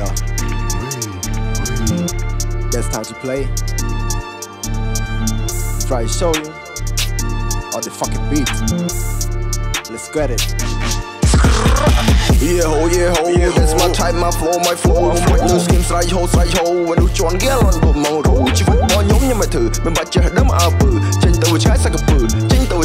Yo. That's time to play. Try to show you all the fucking beats. Let's get it. Yeah ho, yeah ho, yeah, that's my type, my flow Mạch nâng scheme srai ho, và nụ tròn ghé lon bột màu rủ Chỉ vứt bò nhóm như mày thử, mình bạch chờ đấm áo bự Chênh tàu trái xa cặp bự, chênh tàu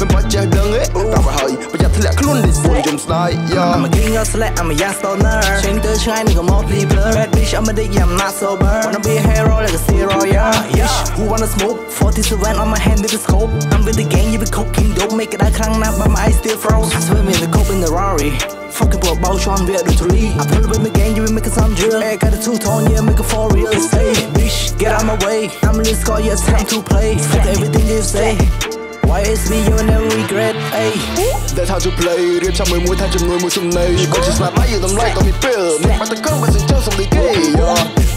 mình bạch chờ đấng ấy, tao phải hơi Bây giờ thì lẽ luôn đi buồn dùm style, yeah I'm a king of slack, I'm a young stoner Chênh tớ trái này có mốt Bad bitch, I'm addict, yeah, I'm not sober Wanna be a hero like a zero, yeah, yeah. Who wanna smoke? 47 on my hand with a scope I'm with the gang, you be coking dope Make it out clang now, but my eyes still froze Swimming in the coke in the Rari Fucking blow bow, Sean, we are the three I play with my gang, you be making some drill I got a two-tone, yeah, make it for real Hey, bitch, get out my way I'm in the score, yeah, it's time to play Fuck everything you say Why is me you never regret? Ay. That's how to play. Riêng trong 11 tháng chừng người mùa xuân này. Còn chỉ là bãi dừa tầm lại còn bị pill. Mình bắt tay cơm và dừng chân xong đi kê.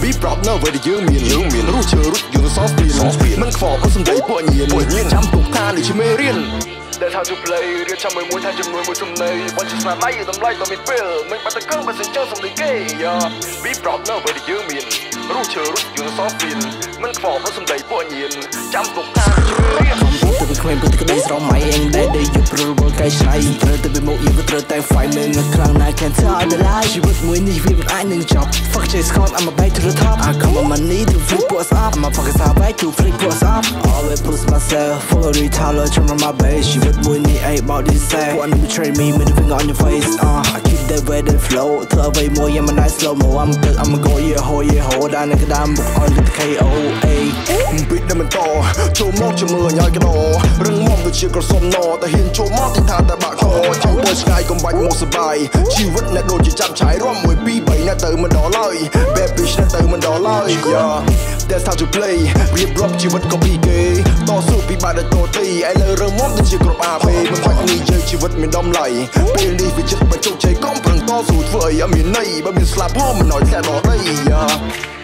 Be proud now với để dương miền lương miền rút chờ rút dương soft pin. Mình khó có sân đấy của nhiên. Trăm tục tha để chỉ mê riêng. That's how to play. Riêng trong 11 tháng chừng người mùa xuân này. Còn chỉ là bãi dừa tầm lại còn bị pill. Mình bắt tay cơm và dừng chân xong đi kê. Be proud now với để dương miền rút chờ rút dương soft pin. Mình khó có sân đấy của nhiên. Trăm tục tha để chỉ mê riêng. Mình bật cái bass rong máy anh để giúp rồi bật cái shay. Rồi từ bên mộ yêu vượt rồi tay phải mình ngất khăng này can't tell the lie. Chỉ vượt mũi này vì một ai nên chọc. Fuck chase con I'm a back to the top. I come on my knee to flip what's up. I'm a fucking star back to flip what's up. Always push myself. Follow the taller jump on my bass. Chỉ vượt mũi này ain't about this say. Wanna betray me, man the finger on your face. I keep that way that flow. Thở về môi em mà nice slow mo. I'm good, I'm a go yeah ho. Đa này cái đam buộc on the KO. Beat đam mình to. Trâu móc cho mưa nhói cái đồ. Rừng mong tôi chưa có xóm nọ Ta hiền chỗ mát thì thả tại bạc thò Trong bờ sky còn bạch một sợi bài Chỉ vứt nét đồ chỉ chạm trái Rõm mùi pi bấy nét tớ mình đó lời Bad bitch nét tớ mình đó lời That's how to play Riêng block chỉ vứt có bị kế To sự bị bạc đời tổ tì Ai lỡ rừng mong tôi chưa có rộp AP Mình hoạch nghi chơi chỉ vứt mình đom lầy Bên đi vì chất và châu cháy Công bằng to dù vợi ở miền này Bởi miền slap hô mình nói sẽ đó đây